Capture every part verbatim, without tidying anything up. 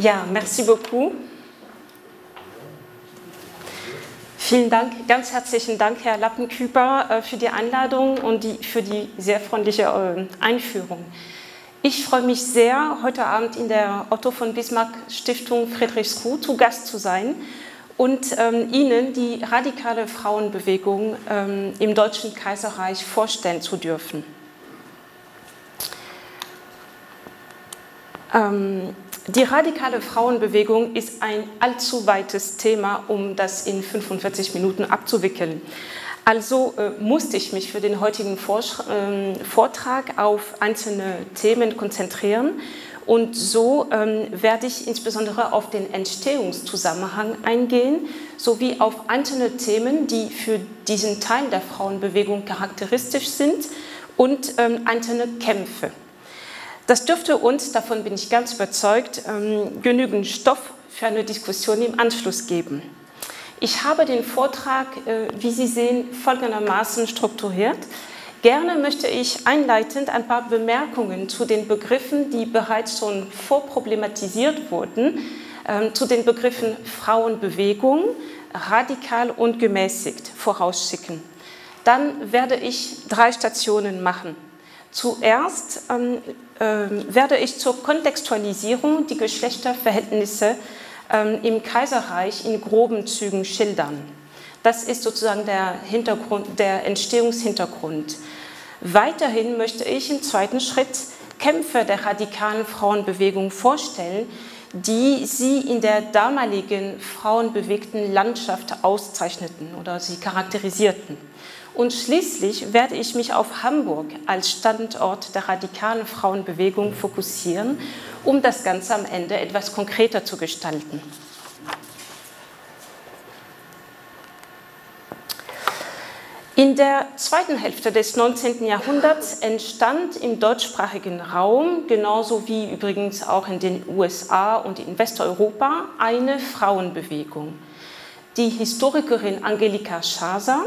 Ja, merci beaucoup. Vielen Dank, ganz herzlichen Dank, Herr Lappenküper, für die Einladung und die, für die sehr freundliche Einführung. Ich freue mich sehr, heute Abend in der Otto-von-Bismarck-Stiftung Friedrichsruh zu Gast zu sein und ähm, Ihnen die radikale Frauenbewegung ähm, im Deutschen Kaiserreich vorstellen zu dürfen. Ähm, Die radikale Frauenbewegung ist ein allzu weites Thema, um das in fünfundvierzig Minuten abzuwickeln. Also äh, musste ich mich für den heutigen äh, Vortrag auf einzelne Themen konzentrieren und so ähm, werde ich insbesondere auf den Entstehungszusammenhang eingehen, sowie auf einzelne Themen, die für diesen Teil der Frauenbewegung charakteristisch sind und ähm, einzelne Kämpfe. Das dürfte uns, davon bin ich ganz überzeugt, genügend Stoff für eine Diskussion im Anschluss geben. Ich habe den Vortrag, wie Sie sehen, folgendermaßen strukturiert. Gerne möchte ich einleitend ein paar Bemerkungen zu den Begriffen, die bereits schon vorproblematisiert wurden, zu den Begriffen Frauenbewegung, radikal und gemäßigt vorausschicken. Dann werde ich drei Stationen machen. Zuerst ähm, äh, werde ich zur Kontextualisierung die Geschlechterverhältnisse ähm, im Kaiserreich in groben Zügen schildern. Das ist sozusagen der, Hintergrund, der Entstehungshintergrund. Weiterhin möchte ich im zweiten Schritt Kämpfe der radikalen Frauenbewegung vorstellen, die sie in der damaligen frauenbewegten Landschaft auszeichneten oder sie charakterisierten. Und schließlich werde ich mich auf Hamburg als Standort der radikalen Frauenbewegung fokussieren, um das Ganze am Ende etwas konkreter zu gestalten. In der zweiten Hälfte des neunzehnten Jahrhunderts entstand im deutschsprachigen Raum, genauso wie übrigens auch in den U S A und in Westeuropa, eine Frauenbewegung. Die Historikerin Angelika Schaser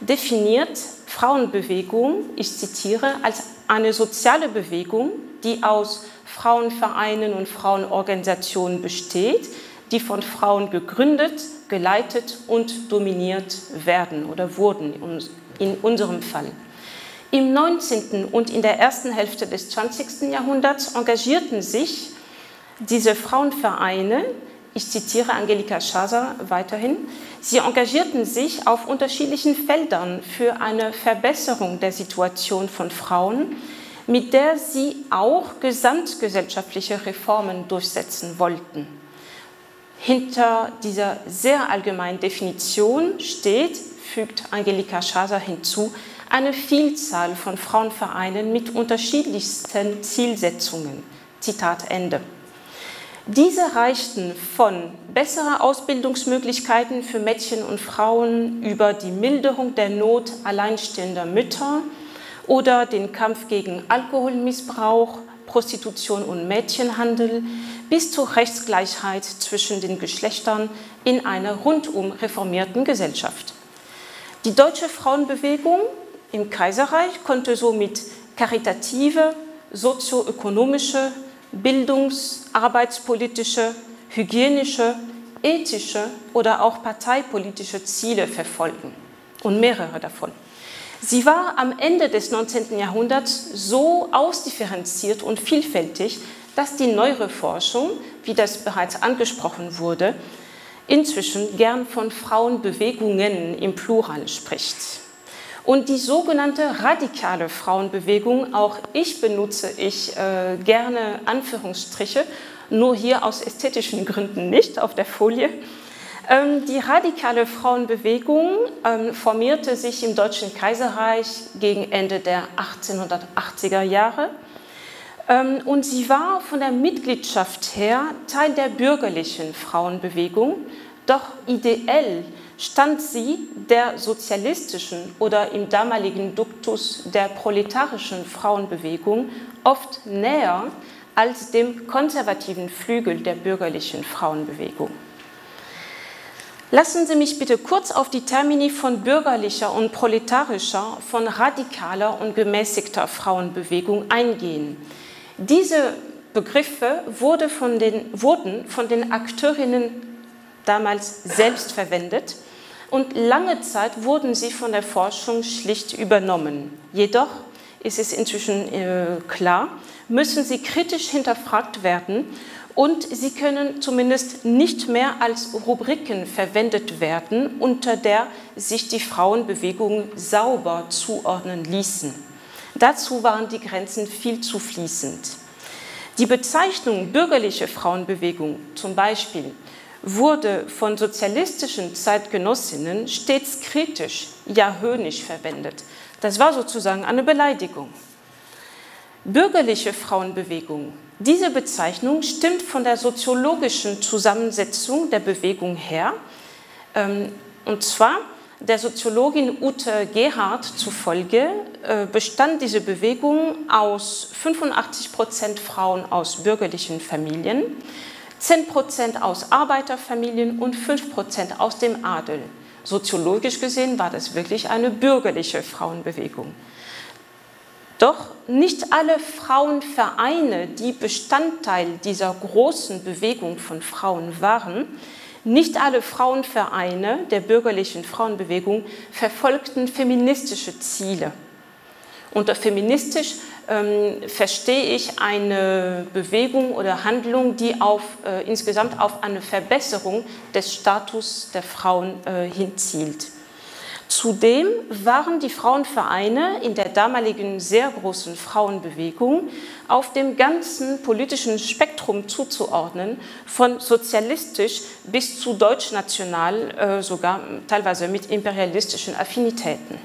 definiert Frauenbewegung, ich zitiere, als eine soziale Bewegung, die aus Frauenvereinen und Frauenorganisationen besteht, die von Frauen gegründet, geleitet und dominiert werden oder wurden in unserem Fall. Im neunzehnten und in der ersten Hälfte des zwanzigsten Jahrhunderts engagierten sich diese Frauenvereine, ich zitiere Angelika Schaser weiterhin, sie engagierten sich auf unterschiedlichen Feldern für eine Verbesserung der Situation von Frauen, mit der sie auch gesamtgesellschaftliche Reformen durchsetzen wollten. Hinter dieser sehr allgemeinen Definition steht, fügt Angelika Schaser hinzu, eine Vielzahl von Frauenvereinen mit unterschiedlichsten Zielsetzungen. Zitat Ende. Diese reichten von besseren Ausbildungsmöglichkeiten für Mädchen und Frauen über die Milderung der Not alleinstehender Mütter oder den Kampf gegen Alkoholmissbrauch, Prostitution und Mädchenhandel bis zur Rechtsgleichheit zwischen den Geschlechtern in einer rundum reformierten Gesellschaft. Die deutsche Frauenbewegung im Kaiserreich konnte somit karitative, sozioökonomische, bildungs-, arbeitspolitische, hygienische, ethische oder auch parteipolitische Ziele verfolgen und mehrere davon. Sie war am Ende des neunzehnten Jahrhunderts so ausdifferenziert und vielfältig, dass die neuere Forschung, wie das bereits angesprochen wurde, inzwischen gern von Frauenbewegungen im Plural spricht. Und die sogenannte radikale Frauenbewegung, auch ich benutze ich äh, gerne Anführungsstriche, nur hier aus ästhetischen Gründen nicht auf der Folie. Ähm, die radikale Frauenbewegung ähm, formierte sich im Deutschen Kaiserreich gegen Ende der achtzehnhundertachtziger Jahre ähm, und sie war von der Mitgliedschaft her Teil der bürgerlichen Frauenbewegung, doch ideell stand sie der sozialistischen oder im damaligen Duktus der proletarischen Frauenbewegung oft näher als dem konservativen Flügel der bürgerlichen Frauenbewegung. Lassen Sie mich bitte kurz auf die Termini von bürgerlicher und proletarischer, von radikaler und gemäßigter Frauenbewegung eingehen. Diese Begriffe wurde von den, wurden von den Akteurinnen damals selbst verwendet und lange Zeit wurden sie von der Forschung schlicht übernommen. Jedoch ist es inzwischen äh, klar, müssen sie kritisch hinterfragt werden und sie können zumindest nicht mehr als Rubriken verwendet werden, unter der sich die Frauenbewegungen sauber zuordnen ließen. Dazu waren die Grenzen viel zu fließend. Die Bezeichnung bürgerliche Frauenbewegung zum Beispiel wurde von sozialistischen Zeitgenossinnen stets kritisch, ja höhnisch verwendet. Das war sozusagen eine Beleidigung. Bürgerliche Frauenbewegung. Diese Bezeichnung stimmt von der soziologischen Zusammensetzung der Bewegung her. Und zwar der Soziologin Ute Gerhard zufolge bestand diese Bewegung aus fünfundachtzig Prozent Frauen aus bürgerlichen Familien, zehn Prozent aus Arbeiterfamilien und fünf Prozent aus dem Adel. Soziologisch gesehen war das wirklich eine bürgerliche Frauenbewegung. Doch nicht alle Frauenvereine, die Bestandteil dieser großen Bewegung von Frauen waren, nicht alle Frauenvereine der bürgerlichen Frauenbewegung verfolgten feministische Ziele. Unter feministisch ähm, verstehe ich eine Bewegung oder Handlung, die auf, äh, insgesamt auf eine Verbesserung des Status der Frauen äh, hinzielt. Zudem waren die Frauenvereine in der damaligen sehr großen Frauenbewegung auf dem ganzen politischen Spektrum zuzuordnen, von sozialistisch bis zu deutschnational, sogar teilweise mit imperialistischen Affinitäten.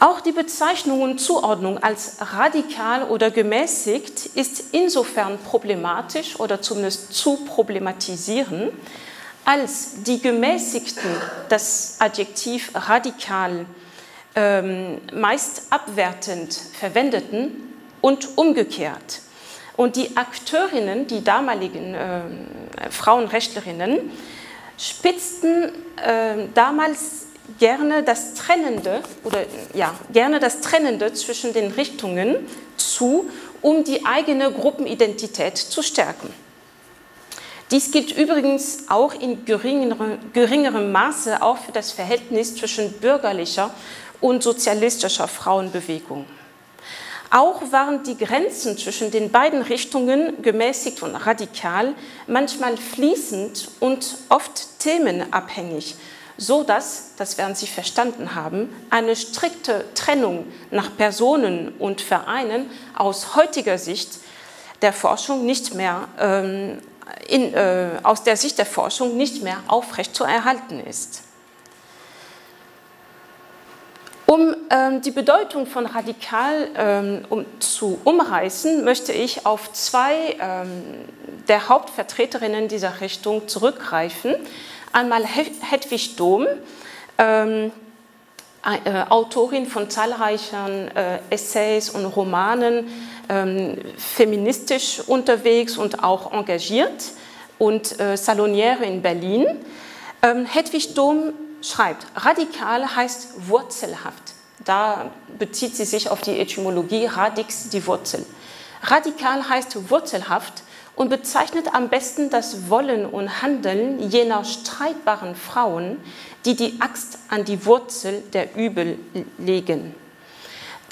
Auch die Bezeichnung und Zuordnung als radikal oder gemäßigt ist insofern problematisch oder zumindest zu problematisieren, als die Gemäßigten das Adjektiv radikal ähm, meist abwertend verwendeten und umgekehrt. Und die Akteurinnen, die damaligen äh, Frauenrechtlerinnen, spitzten äh, damals gerne das Trennende oder ja, gerne das Trennende zwischen den Richtungen zu, um die eigene Gruppenidentität zu stärken. Dies gilt übrigens auch in geringere, geringerem Maße auch für das Verhältnis zwischen bürgerlicher und sozialistischer Frauenbewegung. Auch waren die Grenzen zwischen den beiden Richtungen, gemäßigt und radikal, manchmal fließend und oft themenabhängig, so dass, das werden Sie verstanden haben, eine strikte Trennung nach Personen und Vereinen aus heutiger Sicht der Forschung nicht mehr ähm, In, äh, aus der Sicht der Forschung nicht mehr aufrecht zu erhalten ist. Um ähm, die Bedeutung von radikal ähm, um, zu umreißen, möchte ich auf zwei ähm, der Hauptvertreterinnen dieser Richtung zurückgreifen. Einmal Hedwig Dohm, ähm, äh, Autorin von zahlreichen äh, Essays und Romanen, feministisch unterwegs und auch engagiert und äh, Saloniere in Berlin. Ähm, Hedwig Dohm schreibt, radikal heißt wurzelhaft. Da bezieht sie sich auf die Etymologie radix, die Wurzel. Radikal heißt wurzelhaft und bezeichnet am besten das Wollen und Handeln jener streitbaren Frauen, die die Axt an die Wurzel der Übel legen.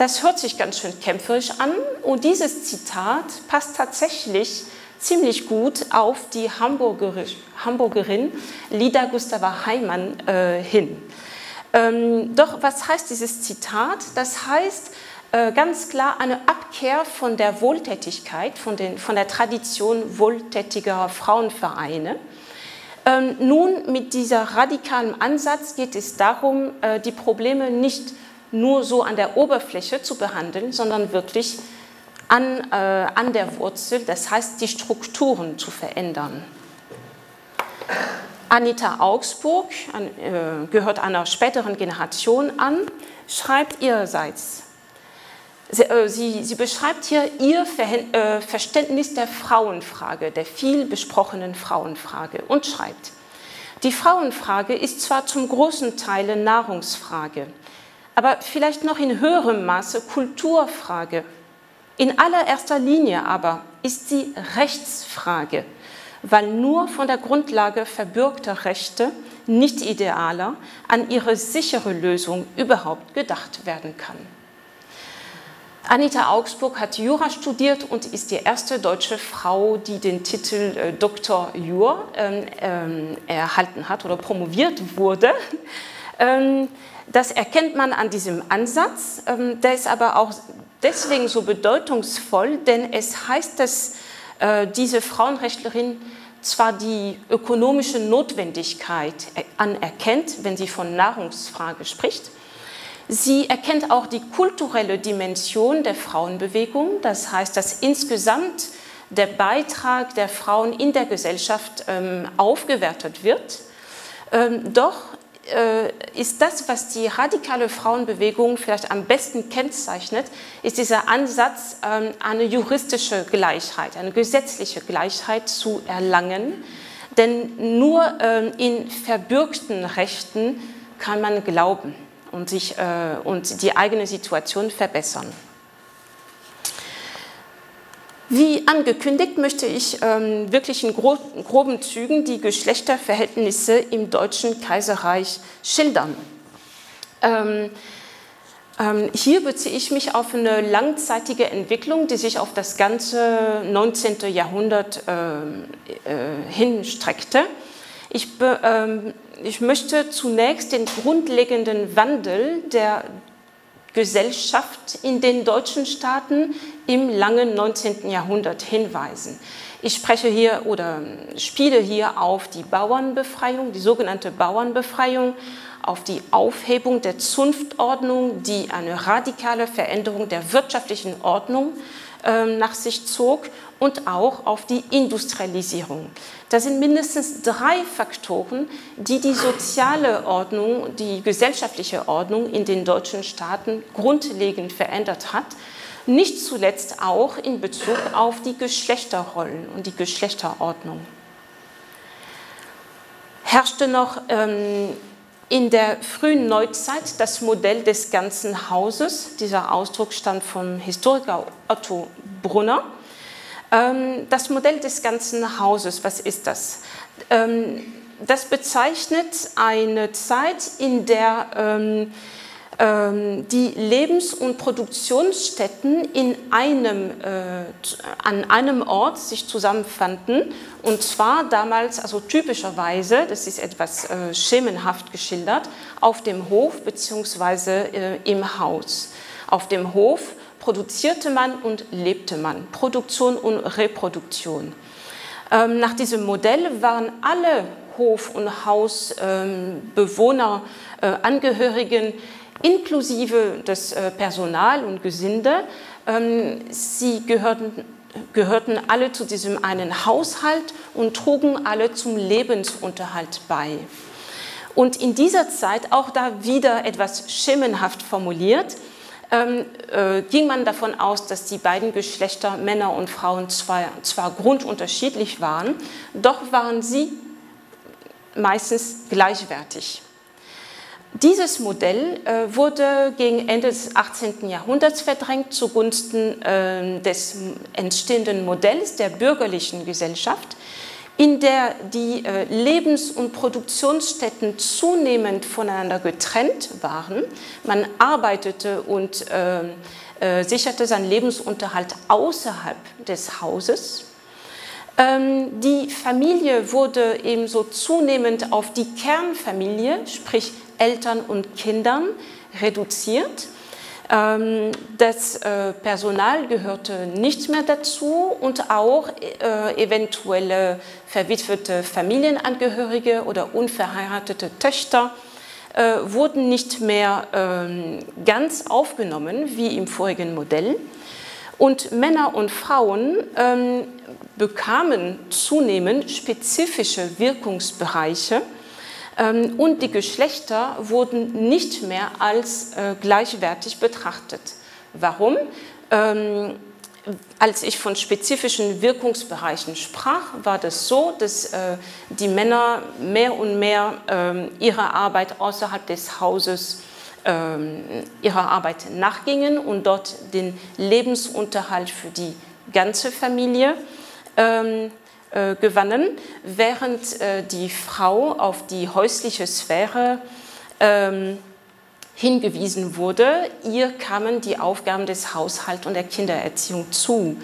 Das hört sich ganz schön kämpferisch an und dieses Zitat passt tatsächlich ziemlich gut auf die Hamburgerin Lida Gustava Heymann äh, hin. Ähm, doch was heißt dieses Zitat? Das heißt äh, ganz klar eine Abkehr von der Wohltätigkeit, von, den, von der Tradition wohltätiger Frauenvereine. Ähm, nun, mit dieser radikalen Ansatz geht es darum, äh, die Probleme nicht zu nur so an der Oberfläche zu behandeln, sondern wirklich an, äh, an der Wurzel, das heißt die Strukturen zu verändern. Anita Augspurg, an, äh, gehört einer späteren Generation an, schreibt ihrerseits, sie, äh, sie, sie beschreibt hier ihr Verhält, äh, Verständnis der Frauenfrage, der viel besprochenen Frauenfrage und schreibt, die Frauenfrage ist zwar zum großen Teil eine Nahrungsfrage, aber vielleicht noch in höherem Maße Kulturfrage. In allererster Linie aber ist die Rechtsfrage, weil nur von der Grundlage verbürgter Rechte, nicht idealer, an ihre sichere Lösung überhaupt gedacht werden kann. Anita Augspurg hat Jura studiert und ist die erste deutsche Frau, die den Titel äh, Doktor Jur ähm, erhalten hat oder promoviert wurde. Ähm, das erkennt man an diesem Ansatz. Ähm, der ist aber auch deswegen so bedeutungsvoll, denn es heißt, dass äh, diese Frauenrechtlerin zwar die ökonomische Notwendigkeit anerkennt, wenn sie von Nahrungsfrage spricht. Sie erkennt auch die kulturelle Dimension der Frauenbewegung, das heißt, dass insgesamt der Beitrag der Frauen in der Gesellschaft ähm, aufgewertet wird. Ähm, doch äh, ist das, was die radikale Frauenbewegung vielleicht am besten kennzeichnet, ist dieser Ansatz, ähm, eine juristische Gleichheit, eine gesetzliche Gleichheit zu erlangen, denn nur ähm, in verbürgten Rechten kann man glauben und sich äh, und die eigene Situation verbessern. Wie angekündigt, möchte ich ähm, wirklich in gro groben Zügen die Geschlechterverhältnisse im Deutschen Kaiserreich schildern. Ähm, ähm, hier beziehe ich mich auf eine langzeitige Entwicklung, die sich auf das ganze neunzehnte Jahrhundert äh, äh, hinstreckte. Ich be ähm, Ich möchte zunächst den grundlegenden Wandel der Gesellschaft in den deutschen Staaten im langen neunzehnten Jahrhundert hinweisen. Ich spreche hier oder spiele hier auf die Bauernbefreiung, die sogenannte Bauernbefreiung, auf die Aufhebung der Zunftordnung, die eine radikale Veränderung der wirtschaftlichen Ordnung nach sich zog, und auch auf die Industrialisierung. Das sind mindestens drei Faktoren, die die soziale Ordnung, die gesellschaftliche Ordnung in den deutschen Staaten grundlegend verändert hat, nicht zuletzt auch in Bezug auf die Geschlechterrollen und die Geschlechterordnung. Herrschte noch ähm, in der frühen Neuzeit das Modell des ganzen Hauses, dieser Ausdruck stammt vom Historiker Otto Brunner. Das Modell des ganzen Hauses, was ist das? Das bezeichnet eine Zeit, in der die Lebens- und Produktionsstätten in einem, an einem Ort sich zusammenfanden, und zwar damals, also typischerweise, das ist etwas schemenhaft geschildert, auf dem Hof bzw. im Haus. Auf dem Hof produzierte man und lebte man, Produktion und Reproduktion. Nach diesem Modell waren alle Hof- und Hausbewohner, Angehörigen, inklusive des Personal und Gesinde, sie gehörten, gehörten alle zu diesem einen Haushalt und trugen alle zum Lebensunterhalt bei. Und in dieser Zeit, auch da wieder etwas schemenhaft formuliert, ähm, äh, ging man davon aus, dass die beiden Geschlechter, Männer und Frauen, zwar, zwar grundunterschiedlich waren, doch waren sie meistens gleichwertig. Dieses Modell äh, wurde gegen Ende des achtzehnten Jahrhunderts verdrängt zugunsten äh, des entstehenden Modells der bürgerlichen Gesellschaft, in der die äh, Lebens- und Produktionsstätten zunehmend voneinander getrennt waren. Man arbeitete und äh, äh, sicherte seinen Lebensunterhalt außerhalb des Hauses. Die Familie wurde ebenso zunehmend auf die Kernfamilie, sprich Eltern und Kindern, reduziert. Das Personal gehörte nicht mehr dazu, und auch eventuelle verwitwete Familienangehörige oder unverheiratete Töchter wurden nicht mehr ganz aufgenommen, wie im vorigen Modell. Und Männer und Frauen ähm, bekamen zunehmend spezifische Wirkungsbereiche, ähm, und die Geschlechter wurden nicht mehr als äh, gleichwertig betrachtet. Warum? Ähm, als ich von spezifischen Wirkungsbereichen sprach, war das so, dass äh, die Männer mehr und mehr ähm, ihre Arbeit außerhalb des Hauses ihrer Arbeit nachgingen und dort den Lebensunterhalt für die ganze Familie ähm, äh, gewannen, während äh, die Frau auf die häusliche Sphäre ähm, hingewiesen wurde. Ihr kamen die Aufgaben des Haushalts und der Kindererziehung zu.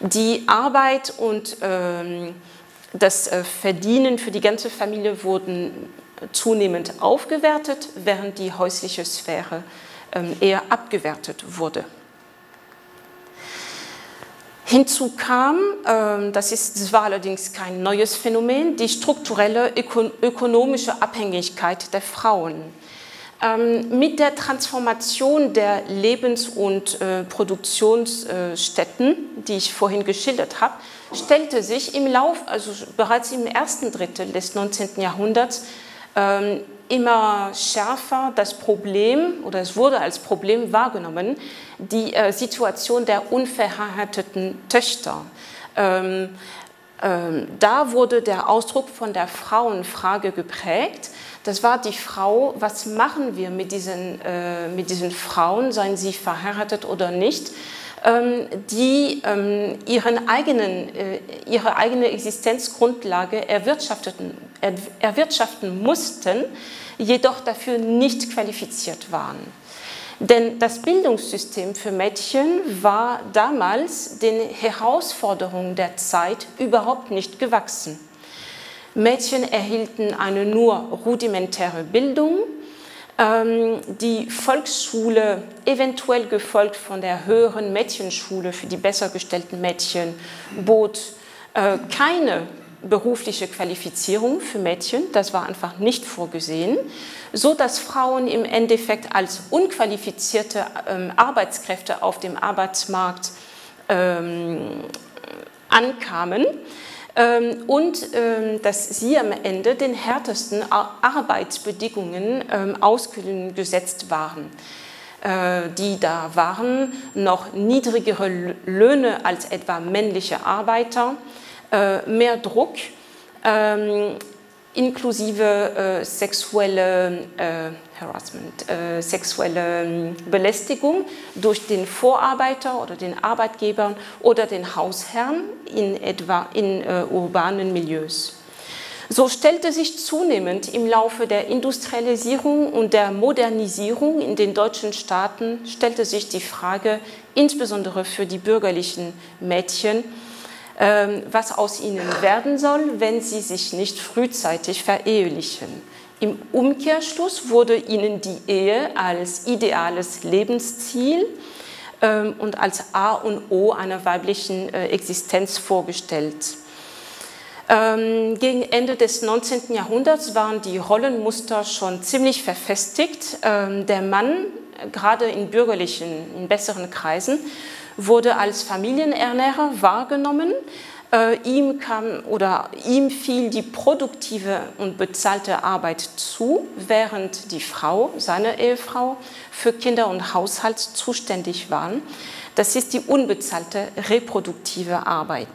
Die Arbeit und ähm, das äh, Verdienen für die ganze Familie wurden zunehmend aufgewertet, während die häusliche Sphäre ähm, eher abgewertet wurde. Hinzu kam, ähm, das ist, das war allerdings kein neues Phänomen, die strukturelle öko- ökonomische Abhängigkeit der Frauen. Ähm, mit der Transformation der Lebens- und äh, Produktionsstätten, die ich vorhin geschildert habe, stellte sich im Lauf, also bereits im ersten Drittel des neunzehnten Jahrhunderts, ähm, immer schärfer das Problem, oder es wurde als Problem wahrgenommen, die äh, Situation der unverheirateten Töchter. Ähm, ähm, da wurde der Ausdruck von der Frauenfrage geprägt. Das war die Frau, was machen wir mit diesen, äh, mit diesen Frauen, seien sie verheiratet oder nicht, ähm, die ähm, ihren eigenen, äh, ihre eigene Existenzgrundlage erwirtschafteten, er, erwirtschaften mussten, jedoch dafür nicht qualifiziert waren. Denn das Bildungssystem für Mädchen war damals den Herausforderungen der Zeit überhaupt nicht gewachsen. Mädchen erhielten eine nur rudimentäre Bildung, die Volksschule, eventuell gefolgt von der höheren Mädchenschule für die besser gestellten Mädchen, bot keine berufliche Qualifizierung für Mädchen, das war einfach nicht vorgesehen, so dass Frauen im Endeffekt als unqualifizierte Arbeitskräfte auf dem Arbeitsmarkt ankamen. Und dass sie am Ende den härtesten Arbeitsbedingungen ausgesetzt waren, die da waren noch niedrigere Löhne als etwa männliche Arbeiter, mehr Druck, inklusive sexuelle Harassment, sexuelle Belästigung durch den Vorarbeiter oder den Arbeitgeber oder den Hausherrn in etwa in urbanen Milieus. So stellte sich zunehmend im Laufe der Industrialisierung und der Modernisierung in den deutschen Staaten stellte sich die Frage, insbesondere für die bürgerlichen Mädchen, was aus ihnen werden soll, wenn sie sich nicht frühzeitig verehelichen. Im Umkehrschluss wurde ihnen die Ehe als ideales Lebensziel und als A und O einer weiblichen Existenz vorgestellt. Gegen Ende des neunzehnten Jahrhunderts waren die Rollenmuster schon ziemlich verfestigt. Der Mann, gerade in bürgerlichen, in besseren Kreisen, wurde als Familienernährer wahrgenommen. Äh, ihm kam oder ihm fiel die produktive und bezahlte Arbeit zu, während die Frau, seine Ehefrau, für Kinder und Haushalt zuständig waren. Das ist die unbezahlte reproduktive Arbeit.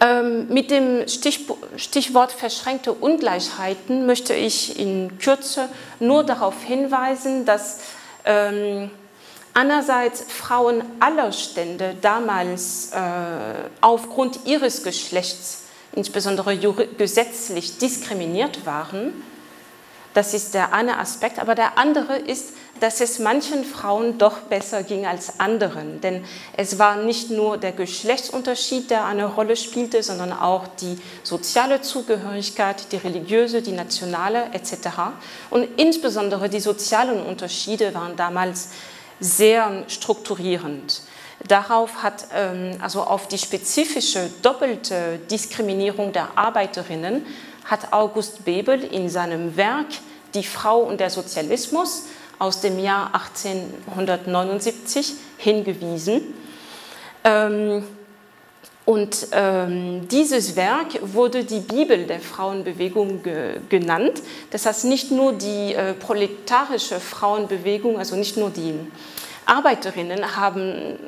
Ähm, mit dem Stich, Stichwort verschränkte Ungleichheiten möchte ich in Kürze nur darauf hinweisen, dass ähm, andererseits Frauen aller Stände damals äh, aufgrund ihres Geschlechts, insbesondere gesetzlich, diskriminiert waren. Das ist der eine Aspekt, aber der andere ist, dass es manchen Frauen doch besser ging als anderen. Denn es war nicht nur der Geschlechtsunterschied, der eine Rolle spielte, sondern auch die soziale Zugehörigkeit, die religiöse, die nationale et cetera. Und insbesondere die sozialen Unterschiede waren damals sehr strukturierend. Darauf hat, also auf die spezifische doppelte Diskriminierung der Arbeiterinnen hat August Bebel in seinem Werk Die Frau und der Sozialismus aus dem Jahr achtzehnhundertneunundsiebzig hingewiesen. Und dieses Werk wurde die Bibel der Frauenbewegung genannt. Das heißt, nicht nur die proletarische Frauenbewegung, also nicht nur die Arbeiterinnen haben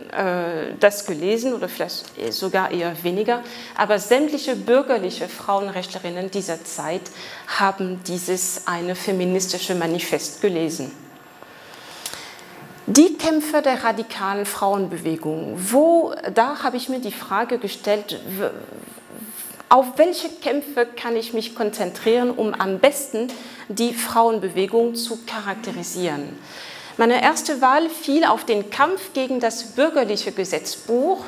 das gelesen oder vielleicht sogar eher weniger, aber sämtliche bürgerliche Frauenrechtlerinnen dieser Zeit haben dieses eine feministische Manifest gelesen. Die Kämpfe der radikalen Frauenbewegung, wo, da habe ich mir die Frage gestellt, auf welche Kämpfe kann ich mich konzentrieren, um am besten die Frauenbewegung zu charakterisieren. Meine erste Wahl fiel auf den Kampf gegen das Bürgerliche Gesetzbuch,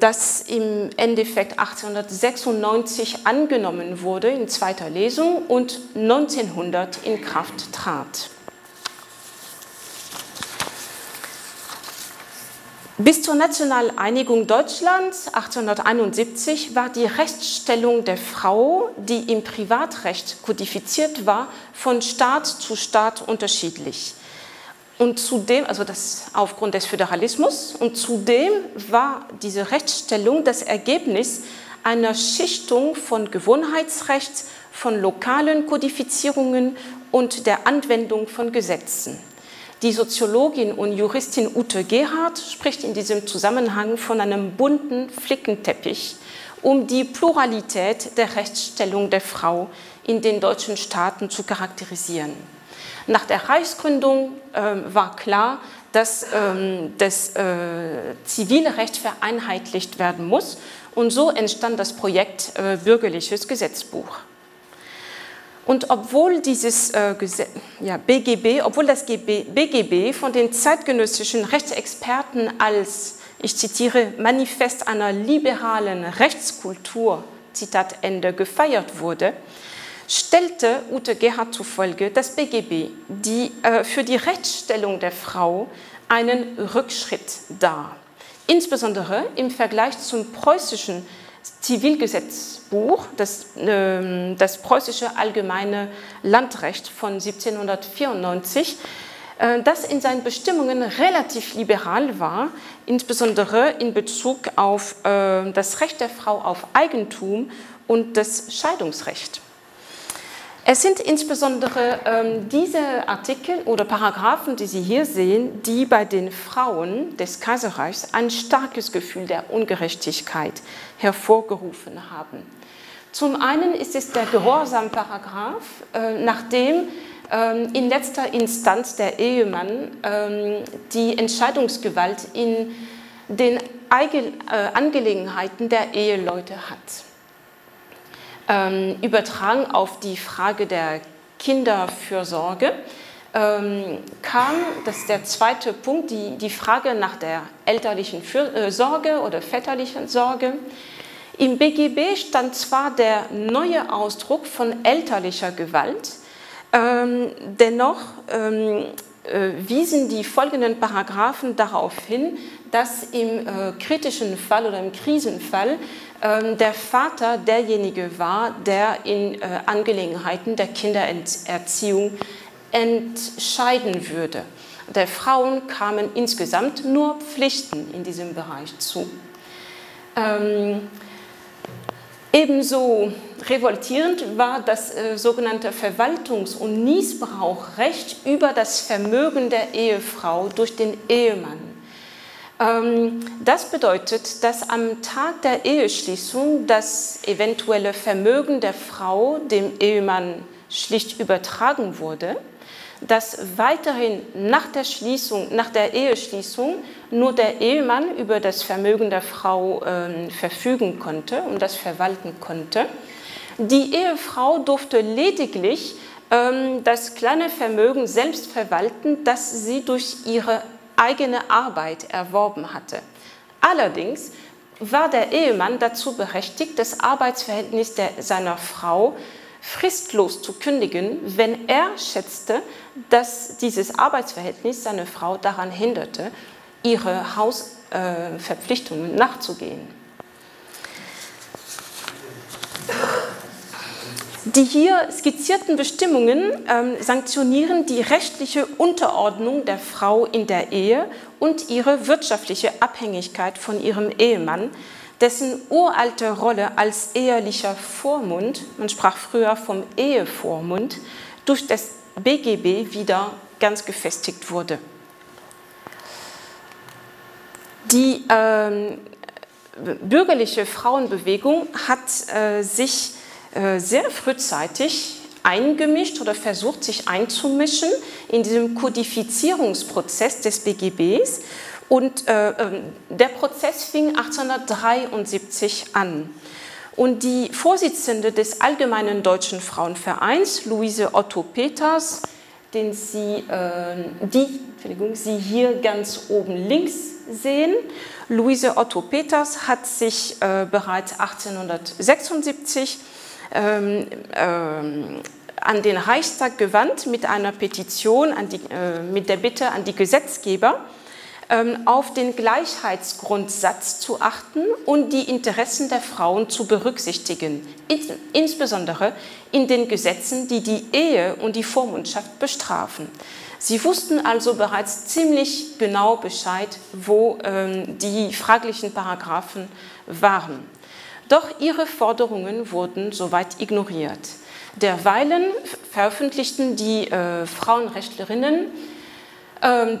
das im Endeffekt achtzehnhundertsechsundneunzig angenommen wurde in zweiter Lesung und neunzehnhundert in Kraft trat. Bis zur Nationaleinigung Deutschlands achtzehnhunderteinundsiebzig war die Rechtsstellung der Frau, die im Privatrecht kodifiziert war, von Staat zu Staat unterschiedlich. Und zudem, also das aufgrund des Föderalismus, und zudem war diese Rechtsstellung das Ergebnis einer Schichtung von Gewohnheitsrecht, von lokalen Kodifizierungen und der Anwendung von Gesetzen. Die Soziologin und Juristin Ute Gerhard spricht in diesem Zusammenhang von einem bunten Flickenteppich, um die Pluralität der Rechtsstellung der Frau in den deutschen Staaten zu charakterisieren. Nach der Reichsgründung äh, war klar, dass ähm, das äh, Zivilrecht vereinheitlicht werden muss, und so entstand das Projekt äh, Bürgerliches Gesetzbuch. Und obwohl dieses äh, ja, B G B, obwohl das B G B von den zeitgenössischen Rechtsexperten als, ich zitiere, Manifest einer liberalen Rechtskultur, Zitat Ende, gefeiert wurde, stellte Ute Gerhard zufolge das B G B die, äh, für die Rechtsstellung der Frau einen Rückschritt dar. Insbesondere im Vergleich zum preußischen Zivilgesetzbuch, das, äh, das preußische Allgemeine Landrecht von siebzehnhundertvierundneunzig, äh, das in seinen Bestimmungen relativ liberal war, insbesondere in Bezug auf äh, das Recht der Frau auf Eigentum und das Scheidungsrecht. Es sind insbesondere äh, diese Artikel oder Paragraphen, die Sie hier sehen, die bei den Frauen des Kaiserreichs ein starkes Gefühl der Ungerechtigkeit hervorgerufen haben. Zum einen ist es der Gehorsam-Paragraph, äh, nachdem äh, in letzter Instanz der Ehemann äh, die Entscheidungsgewalt in den Eige- äh, Angelegenheiten der Eheleute hat. Übertragen auf die Frage der Kinderfürsorge ähm, kam, das ist der zweite Punkt, die, die Frage nach der elterlichen Für äh, Sorge oder väterlichen Sorge. Im B G B stand zwar der neue Ausdruck von elterlicher Gewalt, ähm, dennoch ähm, äh, wiesen die folgenden Paragraphen darauf hin, dass im äh, kritischen Fall oder im Krisenfall ähm, der Vater derjenige war, der in äh, Angelegenheiten der Kindererziehung entscheiden würde. Der Frauen kamen insgesamt nur Pflichten in diesem Bereich zu. Ähm, Ebenso revoltierend war das äh, sogenannte Verwaltungs- und Nießbrauchrecht über das Vermögen der Ehefrau durch den Ehemann. Ähm, das bedeutet, dass am Tag der Eheschließung das eventuelle Vermögen der Frau dem Ehemann schlicht übertragen wurde, dass weiterhin nach der Schließung, nach der Eheschließung nur der Ehemann über das Vermögen der Frau äh, verfügen konnte und das verwalten konnte. Die Ehefrau durfte lediglich ähm, das kleine Vermögen selbst verwalten, das sie durch ihre eigene Arbeit erworben hatte. Allerdings war der Ehemann dazu berechtigt, das Arbeitsverhältnis der, seiner Frau fristlos zu kündigen, wenn er schätzte, dass dieses Arbeitsverhältnis seine Frau daran hinderte, ihre Hausverpflichtungen nachzugehen. Die hier skizzierten Bestimmungen ähm, sanktionieren die rechtliche Unterordnung der Frau in der Ehe und ihre wirtschaftliche Abhängigkeit von ihrem Ehemann, dessen uralte Rolle als ehelicher Vormund, man sprach früher vom Ehevormund, durch das B G B wieder ganz gefestigt wurde. Die ähm, bürgerliche Frauenbewegung hat äh, sich äh, sehr frühzeitig eingemischt oder versucht, sich einzumischen in diesem Kodifizierungsprozess des B G Bs. Und äh, der Prozess fing achtzehnhundertdreiundsiebzig an. Und die Vorsitzende des Allgemeinen Deutschen Frauenvereins, Luise Otto Peters, den Sie, äh, die, Entschuldigung, Sie hier ganz oben links sehen, Luise Otto Peters hat sich äh, bereits achtzehnhundertsechsundsiebzig ähm, ähm, an den Reichstag gewandt mit einer Petition, an die, äh, mit der Bitte an die Gesetzgeber, auf den Gleichheitsgrundsatz zu achten und die Interessen der Frauen zu berücksichtigen, insbesondere in den Gesetzen, die die Ehe und die Vormundschaft bestrafen. Sie wussten also bereits ziemlich genau Bescheid, wo ähm, die fraglichen Paragraphen waren. Doch ihre Forderungen wurden soweit ignoriert. Derweilen veröffentlichten die äh, Frauenrechtlerinnen,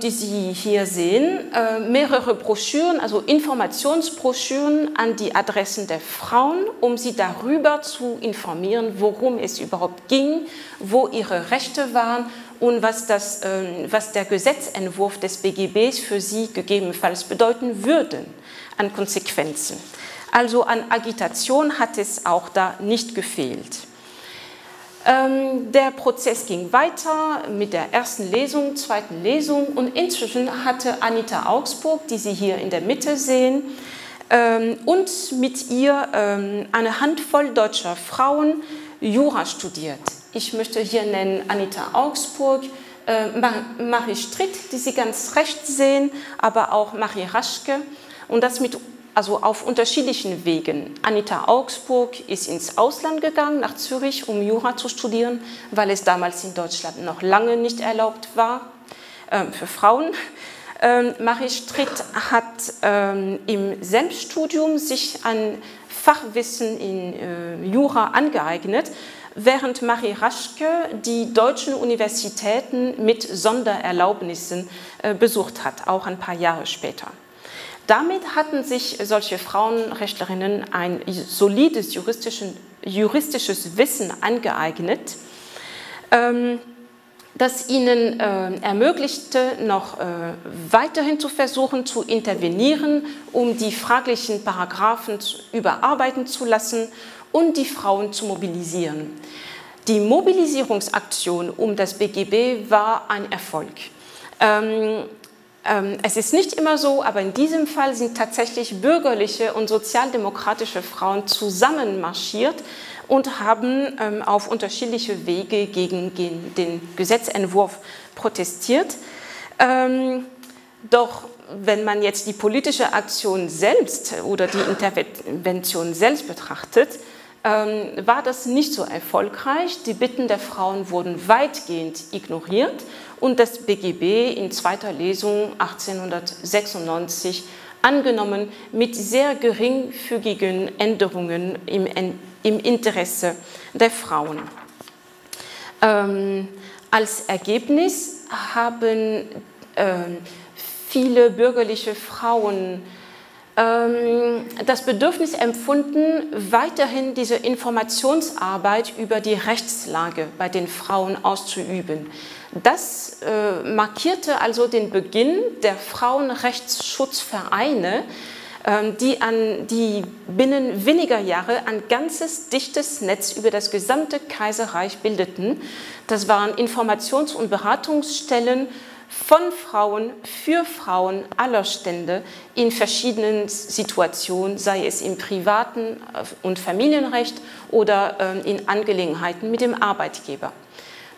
die Sie hier sehen, mehrere Broschüren, also Informationsbroschüren an die Adressen der Frauen, um sie darüber zu informieren, worum es überhaupt ging, wo ihre Rechte waren und was, das, was der Gesetzentwurf des B G Bs für sie gegebenenfalls bedeuten würde an Konsequenzen. Also an Agitation hat es auch da nicht gefehlt. Der Prozess ging weiter mit der ersten Lesung, zweiten Lesung und inzwischen hatte Anita Augspurg, die Sie hier in der Mitte sehen, und mit ihr eine Handvoll deutscher Frauen Jura studiert. Ich möchte hier nennen Anita Augspurg, Marie Stritt, die Sie ganz rechts sehen, aber auch Marie Raschke und das mit also auf unterschiedlichen Wegen. Anita Augspurg ist ins Ausland gegangen, nach Zürich, um Jura zu studieren, weil es damals in Deutschland noch lange nicht erlaubt war äh, für Frauen. Ähm, Marie Stritt hat ähm, im Selbststudium sich ein Fachwissen in äh, Jura angeeignet, während Marie Raschke die deutschen Universitäten mit Sondererlaubnissen äh, besucht hat, auch ein paar Jahre später. Damit hatten sich solche Frauenrechtlerinnen ein solides juristisches Wissen angeeignet, das ihnen ermöglichte, noch weiterhin zu versuchen, zu intervenieren, um die fraglichen Paragraphen überarbeiten zu lassen und die Frauen zu mobilisieren. Die Mobilisierungsaktion um das B G B war ein Erfolg. Es ist nicht immer so, aber in diesem Fall sind tatsächlich bürgerliche und sozialdemokratische Frauen zusammenmarschiert und haben auf unterschiedliche Wege gegen den Gesetzentwurf protestiert. Doch wenn man jetzt die politische Aktion selbst oder die Intervention selbst betrachtet, war das nicht so erfolgreich. Die Bitten der Frauen wurden weitgehend ignoriert und das B G B in zweiter Lesung achtzehnhundertsechsundneunzig angenommen mit sehr geringfügigen Änderungen im, im Interesse der Frauen. Ähm, als Ergebnis haben ähm, viele bürgerliche Frauen das Bedürfnis empfunden, weiterhin diese Informationsarbeit über die Rechtslage bei den Frauen auszuüben. Das äh, markierte also den Beginn der Frauenrechtsschutzvereine, äh, die, an, die binnen weniger Jahre ein ganzes dichtes Netz über das gesamte Kaiserreich bildeten. Das waren Informations- und Beratungsstellen, von Frauen, für Frauen aller Stände in verschiedenen Situationen, sei es im privaten und Familienrecht oder in Angelegenheiten mit dem Arbeitgeber.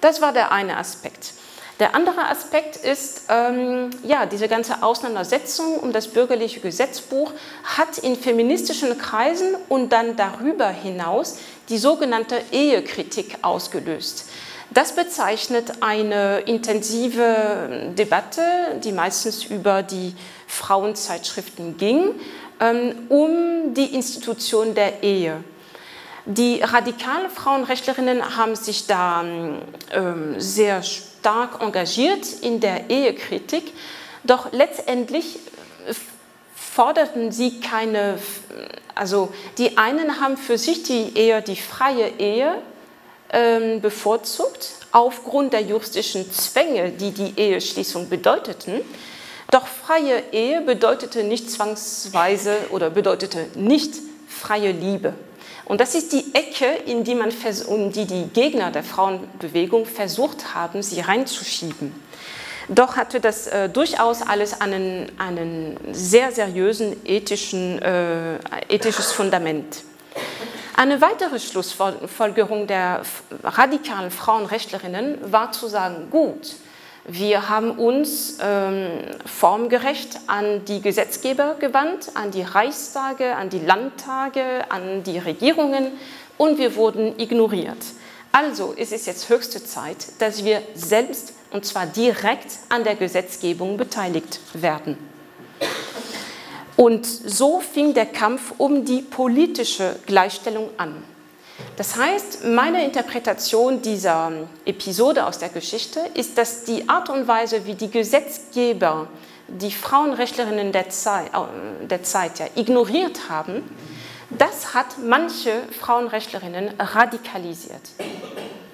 Das war der eine Aspekt. Der andere Aspekt ist, ähm, ja, diese ganze Auseinandersetzung um das bürgerliche Gesetzbuch hat in feministischen Kreisen und dann darüber hinaus die sogenannte Ehekritik ausgelöst. Das bezeichnet eine intensive Debatte, die meistens über die Frauenzeitschriften ging, um die Institution der Ehe. Die radikalen Frauenrechtlerinnen haben sich da sehr stark engagiert in der Ehekritik, doch letztendlich forderten sie keine, also die einen haben für sich die eher die freie Ehe ähm, bevorzugt, aufgrund der juristischen Zwänge, die die Eheschließung bedeuteten. Doch freie Ehe bedeutete nicht zwangsweise oder bedeutete nicht freie Liebe. Und das ist die Ecke, in die, man, um die die Gegner der Frauenbewegung versucht haben, sie reinzuschieben. Doch hatte das äh, durchaus alles einen, einen sehr seriösen ethischen, äh, ethisches Fundament. Eine weitere Schlussfolgerung der radikalen Frauenrechtlerinnen war zu sagen, gut, wir haben uns ähm, formgerecht an die Gesetzgeber gewandt, an die Reichstage, an die Landtage, an die Regierungen und wir wurden ignoriert. Also ist es jetzt höchste Zeit, dass wir selbst und zwar direkt an der Gesetzgebung beteiligt werden. Und so fing der Kampf um die politische Gleichstellung an. Das heißt, meine Interpretation dieser Episode aus der Geschichte ist, dass die Art und Weise, wie die Gesetzgeber die Frauenrechtlerinnen der Zeit, der Zeit ja, ignoriert haben, das hat manche Frauenrechtlerinnen radikalisiert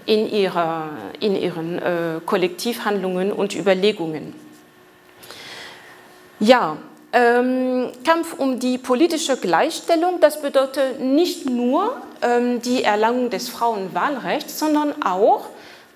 in, ihrer, in ihren äh, Kollektivhandlungen und Überlegungen. Ja, Ähm, Kampf um die politische Gleichstellung, das bedeutet nicht nur ähm, die Erlangung des Frauenwahlrechts, sondern auch,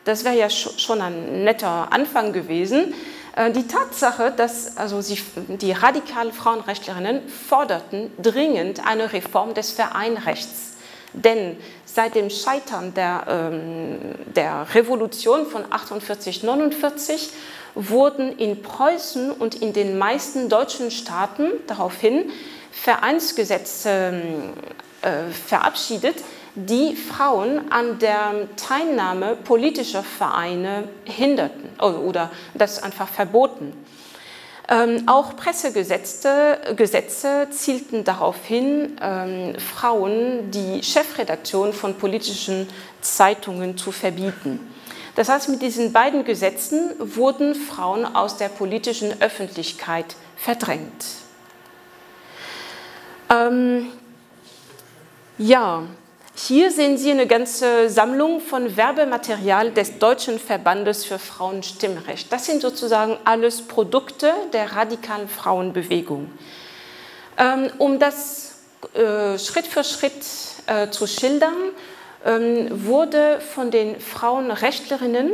das wäre ja sch schon ein netter Anfang gewesen, äh, die Tatsache, dass also sie, die radikalen Frauenrechtlerinnen forderten dringend eine Reform des Vereinrechts. Denn seit dem Scheitern der, ähm, der Revolution von achtundvierzig neunundvierzig wurden in Preußen und in den meisten deutschen Staaten daraufhin Vereinsgesetze äh, verabschiedet, die Frauen an der Teilnahme politischer Vereine hinderten oder das einfach verboten. Ähm, auch Pressegesetze Gesetze zielten darauf hin, ähm, Frauen die Chefredaktion von politischen Zeitungen zu verbieten. Das heißt, mit diesen beiden Gesetzen wurden Frauen aus der politischen Öffentlichkeit verdrängt. Ähm, ja, hier sehen Sie eine ganze Sammlung von Werbematerial des Deutschen Verbandes für Frauenstimmrecht. Das sind sozusagen alles Produkte der radikalen Frauenbewegung. Ähm, um das äh, Schritt für Schritt äh, zu schildern, wurde von den Frauenrechtlerinnen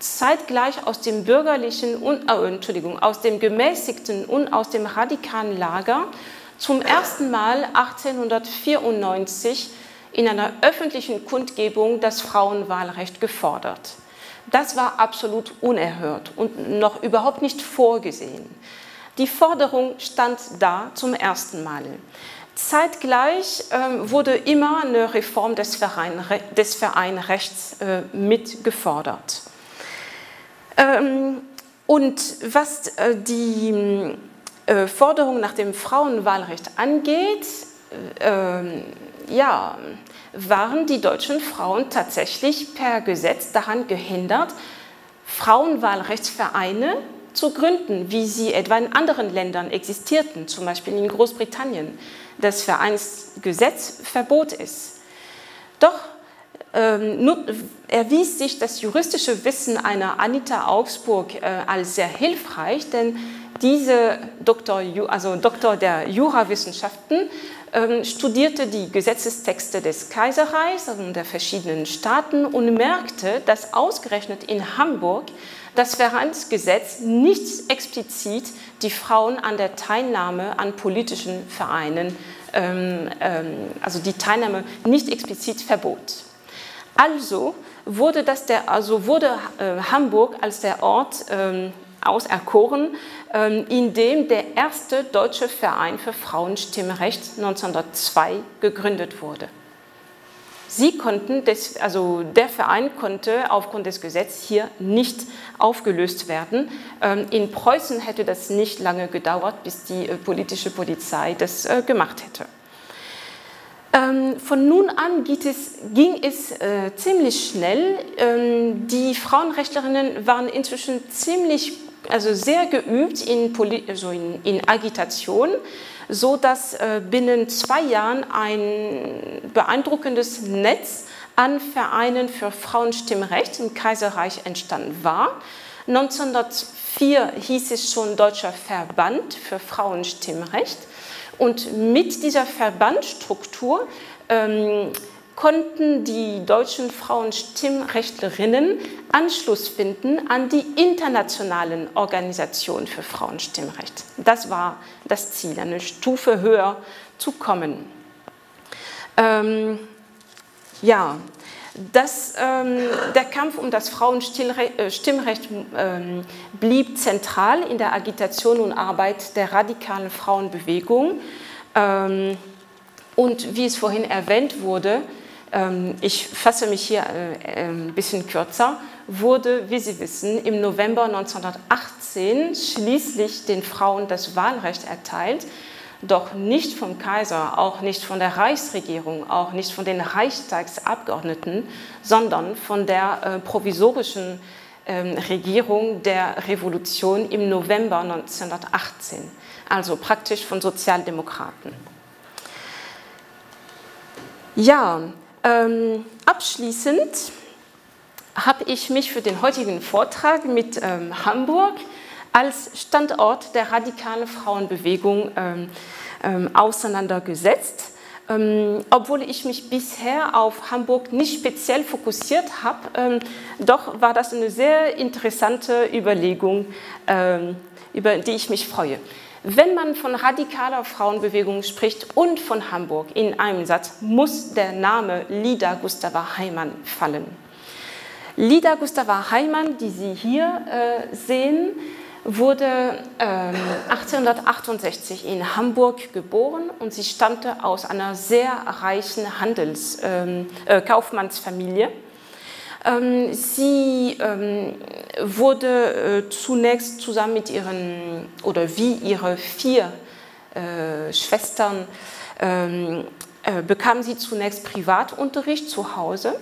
zeitgleich aus dem bürgerlichen und äh, Entschuldigung aus dem gemäßigten und aus dem radikalen Lager zum ersten Mal achtzehnhundertvierundneunzig in einer öffentlichen Kundgebung das Frauenwahlrecht gefordert. Das war absolut unerhört und noch überhaupt nicht vorgesehen. Die Forderung stand da zum ersten Mal. Zeitgleich ähm, wurde immer eine Reform des, Vereinre des Vereinrechts äh, mitgefordert. Ähm, und was äh, die äh, Forderung nach dem Frauenwahlrecht angeht, äh, ja, waren die deutschen Frauen tatsächlich per Gesetz daran gehindert, Frauenwahlrechtsvereine zu gründen, wie sie etwa in anderen Ländern existierten, zum Beispiel in Großbritannien. Das Vereinsgesetz verbot es. Doch ähm, nun erwies sich das juristische Wissen einer Anita Augspurg äh, als sehr hilfreich, denn diese Doktor, also Doktor der Jurawissenschaften ähm, studierte die Gesetzestexte des Kaiserreichs und also der verschiedenen Staaten und merkte, dass ausgerechnet in Hamburg das Vereinsgesetz nicht explizit die Frauen an der Teilnahme an politischen Vereinen, ähm, ähm, also die Teilnahme nicht explizit verbot. Also wurde, das der, also wurde äh, Hamburg als der Ort ähm, auserkoren, ähm, in dem der erste deutsche Verein für Frauenstimmrecht neunzehnhundertzwei gegründet wurde. Sie konnten, des, also der Verein konnte aufgrund des Gesetzes hier nicht aufgelöst werden. In Preußen hätte das nicht lange gedauert, bis die politische Polizei das gemacht hätte. Von nun an ging es ziemlich schnell. Die Frauenrechtlerinnen waren inzwischen ziemlich, also sehr geübt in, also in, in Agitation, so dass äh, binnen zwei Jahren ein beeindruckendes Netz an Vereinen für Frauenstimmrecht im Kaiserreich entstanden war. neunzehnhundertvier hieß es schon Deutscher Verband für Frauenstimmrecht, und mit dieser Verbandsstruktur ähm, konnten die deutschen Frauenstimmrechtlerinnen Anschluss finden an die internationalen Organisationen für Frauenstimmrecht. Das war das Ziel, eine Stufe höher zu kommen. Ähm, ja, das, ähm, der Kampf um das Frauenstimmrecht ähm, blieb zentral in der Agitation und Arbeit der radikalen Frauenbewegung. Ähm, und wie es vorhin erwähnt wurde, ich fasse mich hier ein bisschen kürzer, wurde, wie Sie wissen, im November neunzehnhundertachtzehn schließlich den Frauen das Wahlrecht erteilt, doch nicht vom Kaiser, auch nicht von der Reichsregierung, auch nicht von den Reichstagsabgeordneten, sondern von der provisorischen Regierung der Revolution im November neunzehnhundertachtzehn, also praktisch von Sozialdemokraten. Ja, ähm, abschließend habe ich mich für den heutigen Vortrag mit ähm, Hamburg als Standort der radikalen Frauenbewegung ähm, ähm, auseinandergesetzt. Ähm, obwohl ich mich bisher auf Hamburg nicht speziell fokussiert habe, ähm, doch war das eine sehr interessante Überlegung, ähm, über die ich mich freue. Wenn man von radikaler Frauenbewegung spricht und von Hamburg in einem Satz, muss der Name Lida Gustava Heymann fallen. Lida Gustava Heymann, die Sie hier äh, sehen, wurde ähm, achtzehnhundertachtundsechzig in Hamburg geboren, und sie stammte aus einer sehr reichen Handels-, ähm, äh, Kaufmannsfamilie. Ähm, sie ähm, wurde äh, zunächst zusammen mit ihren, oder wie ihre vier äh, Schwestern, ähm, äh, bekam sie zunächst Privatunterricht zu Hause,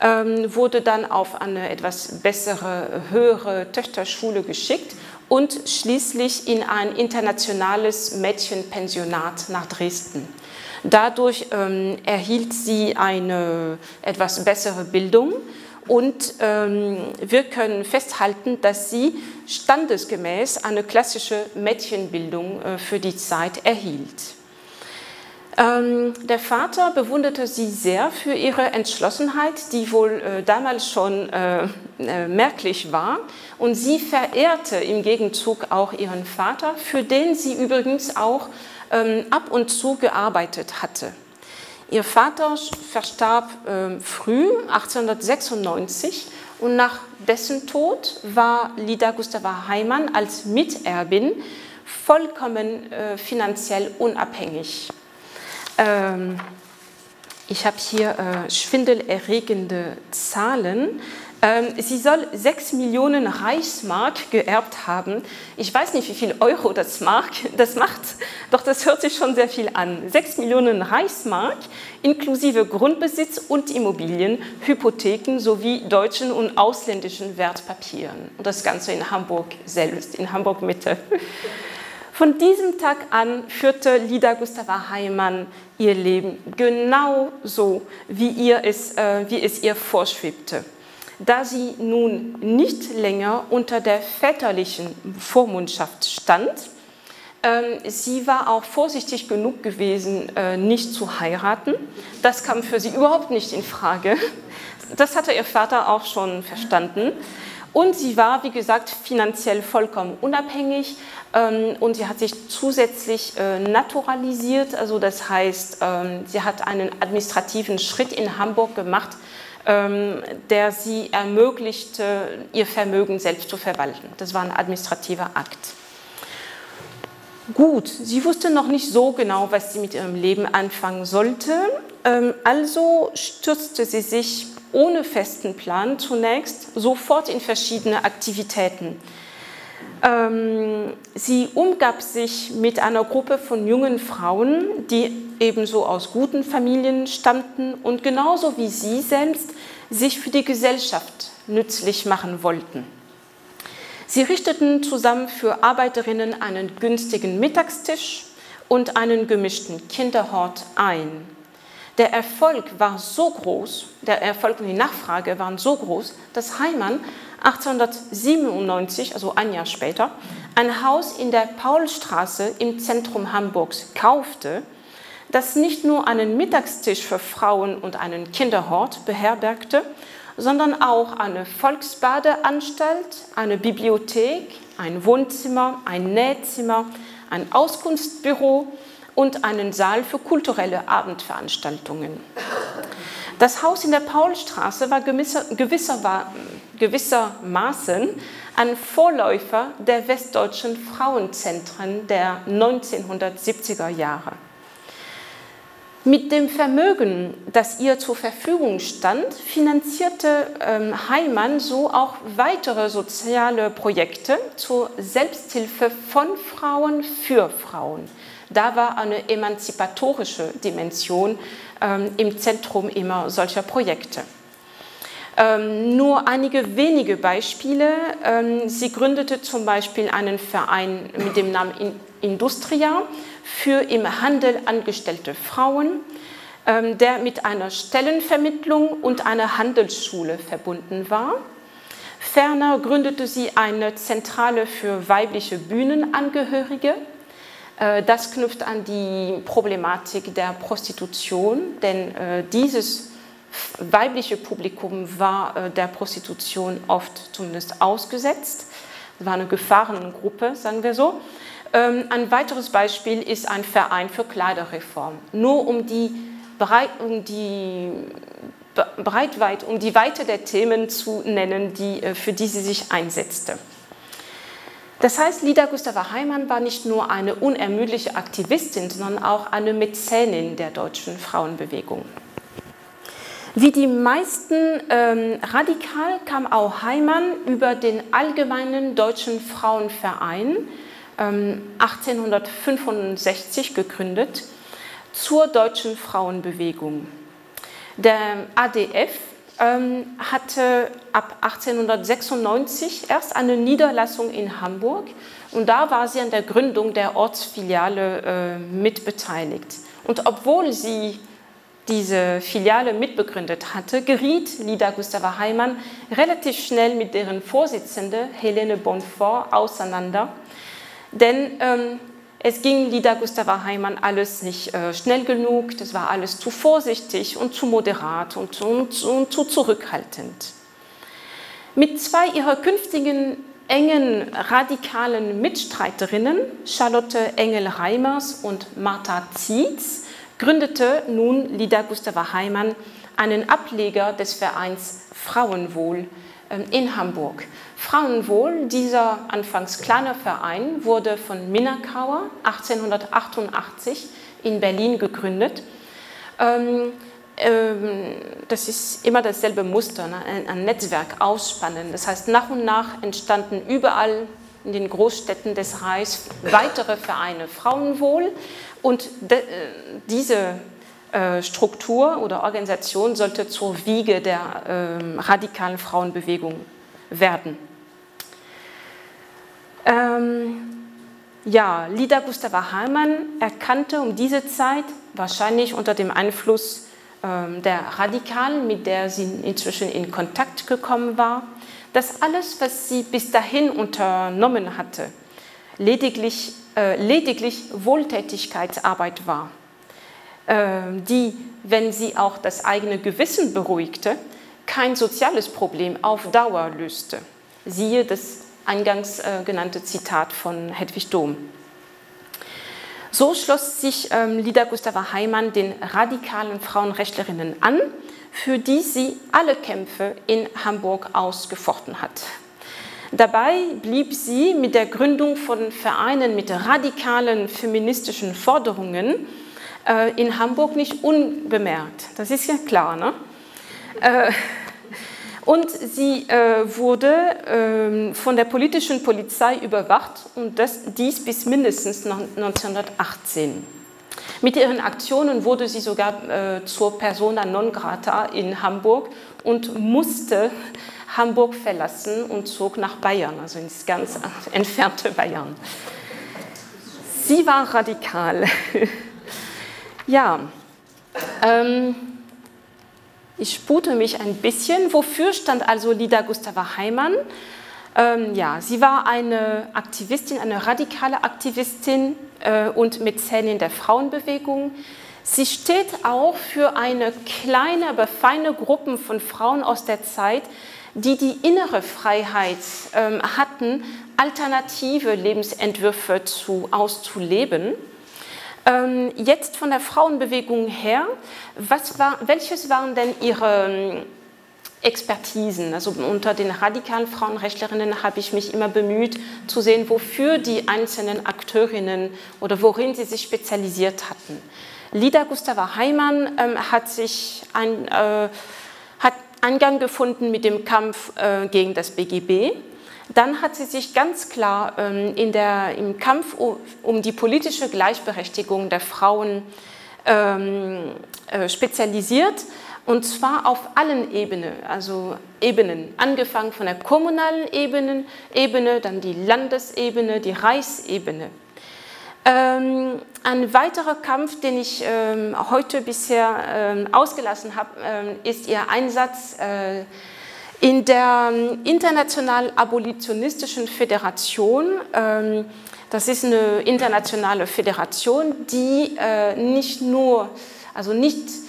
ähm, wurde dann auf eine etwas bessere, höhere Töchterschule geschickt und schließlich in ein internationales Mädchenpensionat nach Dresden. Dadurch ähm, erhielt sie eine etwas bessere Bildung, und ähm, wir können festhalten, dass sie standesgemäß eine klassische Mädchenbildung äh, für die Zeit erhielt. Ähm, der Vater bewunderte sie sehr für ihre Entschlossenheit, die wohl äh, damals schon äh, äh, merklich war, und sie verehrte im Gegenzug auch ihren Vater, für den sie übrigens auch ab und zu gearbeitet hatte. Ihr Vater verstarb äh, früh, achtzehnhundertsechsundneunzig, und nach dessen Tod war Lida Gustava Heymann als Miterbin vollkommen äh, finanziell unabhängig. Ähm, ich habe hier äh, schwindelerregende Zahlen. Sie soll sechs Millionen Reichsmark geerbt haben. Ich weiß nicht, wie viel Euro das, Mark, das macht, doch das hört sich schon sehr viel an. sechs Millionen Reichsmark inklusive Grundbesitz und Immobilien, Hypotheken sowie deutschen und ausländischen Wertpapieren. Und das Ganze in Hamburg selbst, in Hamburg-Mitte. Von diesem Tag an führte Lida Gustava Heymann ihr Leben genau so, wie, ihr es, äh, wie es ihr vorschwebte. Da sie nun nicht länger unter der väterlichen Vormundschaft stand, äh, sie war auch vorsichtig genug gewesen, äh, nicht zu heiraten. Das kam für sie überhaupt nicht in Frage. Das hatte ihr Vater auch schon verstanden. Und sie war, wie gesagt, finanziell vollkommen unabhängig, ähm, und sie hat sich zusätzlich äh, naturalisiert. Also das heißt, ähm, sie hat einen administrativen Schritt in Hamburg gemacht, der sie ermöglichte, ihr Vermögen selbst zu verwalten. Das war ein administrativer Akt. Gut, sie wusste noch nicht so genau, was sie mit ihrem Leben anfangen sollte, also stürzte sie sich ohne festen Plan zunächst sofort in verschiedene Aktivitäten. Sie umgab sich mit einer Gruppe von jungen Frauen, die ebenso aus guten Familien stammten und genauso wie sie selbst sich für die Gesellschaft nützlich machen wollten. Sie richteten zusammen für Arbeiterinnen einen günstigen Mittagstisch und einen gemischten Kinderhort ein. Der Erfolg war so groß, der Erfolg und die Nachfrage waren so groß, dass Heymann achtzehnhundertsiebenundneunzig, also ein Jahr später, ein Haus in der Paulstraße im Zentrum Hamburgs kaufte, das nicht nur einen Mittagstisch für Frauen und einen Kinderhort beherbergte, sondern auch eine Volksbadeanstalt, eine Bibliothek, ein Wohnzimmer, ein Nähzimmer, ein Auskunftsbüro und einen Saal für kulturelle Abendveranstaltungen. Das Haus in der Paulstraße war gewisser, gewisser, gewissermaßen ein Vorläufer der westdeutschen Frauenzentren der neunzehnhundertsiebziger Jahre. Mit dem Vermögen, das ihr zur Verfügung stand, finanzierte Heymann so auch weitere soziale Projekte zur Selbsthilfe von Frauen für Frauen. Da war eine emanzipatorische Dimension ähm, im Zentrum immer solcher Projekte. Ähm, nur einige wenige Beispiele. Ähm, sie gründete zum Beispiel einen Verein mit dem Namen In Industria für im Handel angestellte Frauen, ähm, der mit einer Stellenvermittlung und einer Handelsschule verbunden war. Ferner gründete sie eine Zentrale für weibliche Bühnenangehörige. Das knüpft an die Problematik der Prostitution, denn dieses weibliche Publikum war der Prostitution oft zumindest ausgesetzt. Es war eine Gefahrengruppe, sagen wir so. Ein weiteres Beispiel ist ein Verein für Kleiderreform. Nur um die, Breit, um die Breitweit, um die Weite der Themen zu nennen, die, für die sie sich einsetzte. Das heißt, Lida Gustava Heymann war nicht nur eine unermüdliche Aktivistin, sondern auch eine Mäzenin der deutschen Frauenbewegung. Wie die meisten ähm, radikal kam auch Heymann über den Allgemeinen Deutschen Frauenverein, ähm, achtzehnhundertfünfundsechzig gegründet, zur deutschen Frauenbewegung. Der A D F hatte ab achtzehnhundertsechsundneunzig erst eine Niederlassung in Hamburg und da war sie an der Gründung der Ortsfiliale äh, mitbeteiligt. Und obwohl sie diese Filiale mitbegründet hatte, geriet Lida Gustava Heymann relativ schnell mit deren Vorsitzende Helene Bonfort auseinander, denn ähm, es ging Lida Gustava Heymann alles nicht äh, schnell genug, das war alles zu vorsichtig und zu moderat und, und, und zu zurückhaltend. Mit zwei ihrer künftigen engen radikalen Mitstreiterinnen, Charlotte Engel-Reimers und Martha Zietz, gründete nun Lida Gustava Heymann einen Ableger des Vereins Frauenwohl in Hamburg. Frauenwohl, dieser anfangs kleine Verein, wurde von Minna Kauer achtzehnhundertachtundachtzig in Berlin gegründet. Ähm, ähm, das ist immer dasselbe Muster, ne? ein, ein Netzwerk ausspannen. Das heißt, nach und nach entstanden überall in den Großstädten des Reichs weitere Vereine Frauenwohl und de, äh, diese Struktur oder Organisation sollte zur Wiege der äh, radikalen Frauenbewegung werden. Ähm, ja, Lida Gustava Heymann erkannte um diese Zeit, wahrscheinlich unter dem Einfluss äh, der Radikalen, mit der sie inzwischen in Kontakt gekommen war, dass alles, was sie bis dahin unternommen hatte, lediglich, äh, lediglich Wohltätigkeitsarbeit war, die, wenn sie auch das eigene Gewissen beruhigte, kein soziales Problem auf Dauer löste. Siehe das eingangs genannte Zitat von Hedwig Dohm. So schloss sich Lida Gustava Heymann den radikalen Frauenrechtlerinnen an, für die sie alle Kämpfe in Hamburg ausgefochten hat. Dabei blieb sie mit der Gründung von Vereinen mit radikalen feministischen Forderungen in Hamburg nicht unbemerkt. Das ist ja klar, ne? Und sie wurde von der politischen Polizei überwacht und das, dies bis mindestens neunzehnhundertachtzehn. Mit ihren Aktionen wurde sie sogar zur Persona non grata in Hamburg und musste Hamburg verlassen und zog nach Bayern, also ins ganz entfernte Bayern. Sie war radikal. Ja, Ähm, ich spute mich ein bisschen. Wofür stand also Lida Gustava Heymann? Ähm, ja, sie war eine Aktivistin, eine radikale Aktivistin äh, und Mäzenin der Frauenbewegung. Sie steht auch für eine kleine, aber feine Gruppe von Frauen aus der Zeit, die die innere Freiheit ähm, hatten, alternative Lebensentwürfe zu, auszuleben. Ähm, jetzt von der Frauenbewegung her, was war, welches waren denn ihre Expertisen? Also unter den radikalen Frauenrechtlerinnen habe ich mich immer bemüht zu sehen, wofür die einzelnen Akteurinnen oder worin sie sich spezialisiert hatten. Lida Gustava Heymann ähm, hat sich ein, äh, hat Eingang gefunden mit dem Kampf äh, gegen das B G B. Dann hat sie sich ganz klar ähm, in der, im Kampf um, um die politische Gleichberechtigung der Frauen ähm, äh, spezialisiert. Und zwar auf allen Ebenen, also Ebenen, angefangen von der kommunalen Ebene, Ebene, dann die Landesebene, die Reichsebene. Ähm, ein weiterer Kampf, den ich ähm, heute bisher ähm, ausgelassen habe, ähm, ist ihr Einsatz äh, in der ähm, International Abolitionistischen Föderation. Ähm, das ist eine internationale Föderation, die äh, nicht nur, also nicht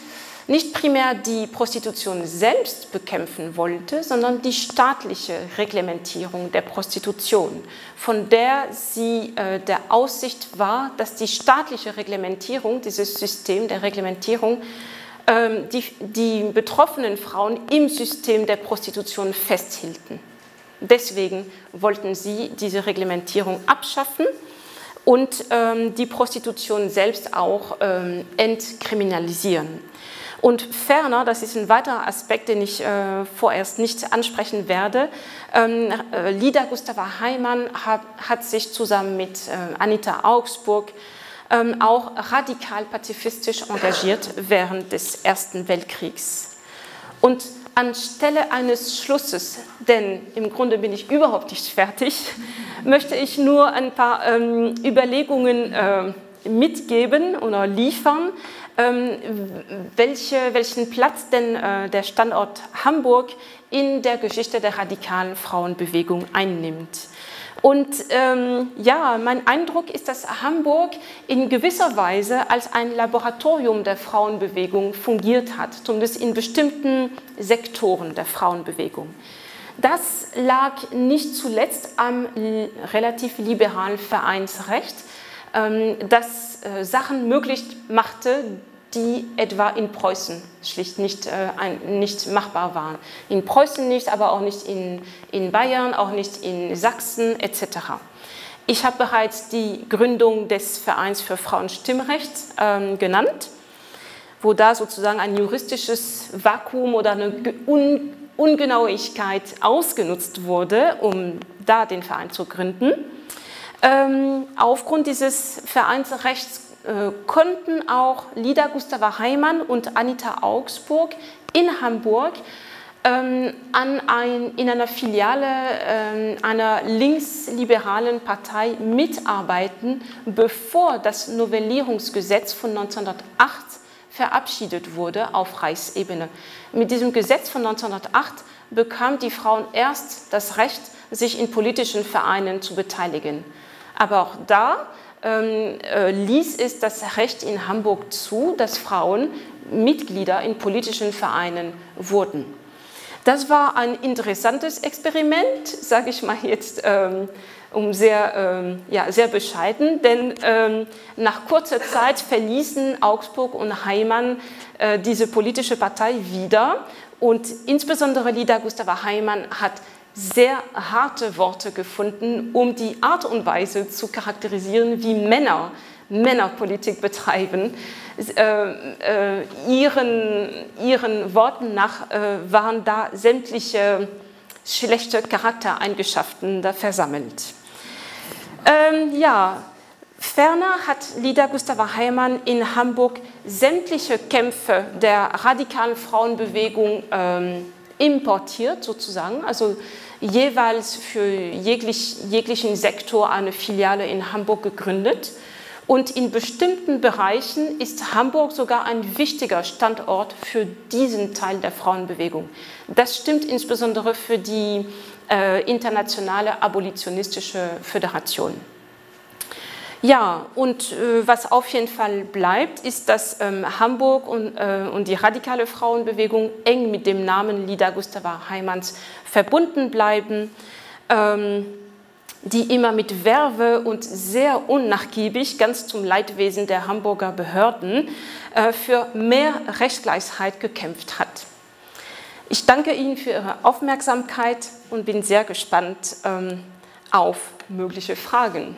nicht primär die Prostitution selbst bekämpfen wollte, sondern die staatliche Reglementierung der Prostitution, von der sie äh, der Aussicht war, dass die staatliche Reglementierung, dieses System der Reglementierung, ähm, die, die betroffenen Frauen im System der Prostitution festhielten. Deswegen wollten sie diese Reglementierung abschaffen und ähm, die Prostitution selbst auch ähm, entkriminalisieren. Und ferner, das ist ein weiterer Aspekt, den ich äh, vorerst nicht ansprechen werde, ähm, äh, Lida Gustava Heymann hat, hat sich zusammen mit äh, Anita Augspurg ähm, auch radikal pazifistisch engagiert während des Ersten Weltkriegs. Und anstelle eines Schlusses, denn im Grunde bin ich überhaupt nicht fertig, möchte ich nur ein paar ähm, Überlegungen äh, mitgeben oder liefern, Ähm, welche, welchen Platz denn äh, der Standort Hamburg in der Geschichte der radikalen Frauenbewegung einnimmt. Und ähm, ja, mein Eindruck ist, dass Hamburg in gewisser Weise als ein Laboratorium der Frauenbewegung fungiert hat, zumindest in bestimmten Sektoren der Frauenbewegung. Das lag nicht zuletzt am relativ liberalen Vereinsrecht, das äh, Sachen möglich machte, die etwa in Preußen schlicht nicht, äh, ein, nicht machbar waren. In Preußen nicht, aber auch nicht in, in Bayern, auch nicht in Sachsen et cetera. Ich habe bereits die Gründung des Vereins für Frauenstimmrecht ähm, genannt, wo da sozusagen ein juristisches Vakuum oder eine Un- Ungenauigkeit ausgenutzt wurde, um da den Verein zu gründen. Aufgrund dieses Vereinsrechts äh, konnten auch Lida Gustava Heymann und Anita Augspurg in Hamburg ähm, an ein, in einer Filiale äh, einer linksliberalen Partei mitarbeiten, bevor das Novellierungsgesetz von neunzehnhundertacht verabschiedet wurde auf Reichsebene. Mit diesem Gesetz von neunzehnhundertacht bekamen die Frauen erst das Recht, sich in politischen Vereinen zu beteiligen. Aber auch da ähm, äh, ließ es das Recht in Hamburg zu, dass Frauen Mitglieder in politischen Vereinen wurden. Das war ein interessantes Experiment, sage ich mal jetzt ähm, um sehr, ähm, ja, sehr bescheiden, denn ähm, nach kurzer Zeit verließen Augspurg und Heymann äh, diese politische Partei wieder und insbesondere Lida Gustava Heymann hat sehr harte Worte gefunden, um die Art und Weise zu charakterisieren, wie Männer Männerpolitik betreiben. Äh, äh, ihren, ihren Worten nach äh, waren da sämtliche schlechte Charaktereigenschaften da versammelt. Ähm, ja, ferner hat Lida Gustava Heymann in Hamburg sämtliche Kämpfe der radikalen Frauenbewegung ähm, importiert sozusagen, also jeweils für jeglich, jeglichen Sektor eine Filiale in Hamburg gegründet Und in bestimmten Bereichen ist Hamburg sogar ein wichtiger Standort für diesen Teil der Frauenbewegung. Das stimmt insbesondere für die äh, internationale abolitionistische Föderation. Ja, und äh, was auf jeden Fall bleibt, ist, dass ähm, Hamburg und, äh, und die radikale Frauenbewegung eng mit dem Namen Lida Gustava Heymanns verbunden bleiben, ähm, die immer mit Werbe und sehr unnachgiebig, ganz zum Leidwesen der Hamburger Behörden, äh, für mehr Rechtsgleichheit gekämpft hat. Ich danke Ihnen für Ihre Aufmerksamkeit und bin sehr gespannt ähm, auf mögliche Fragen.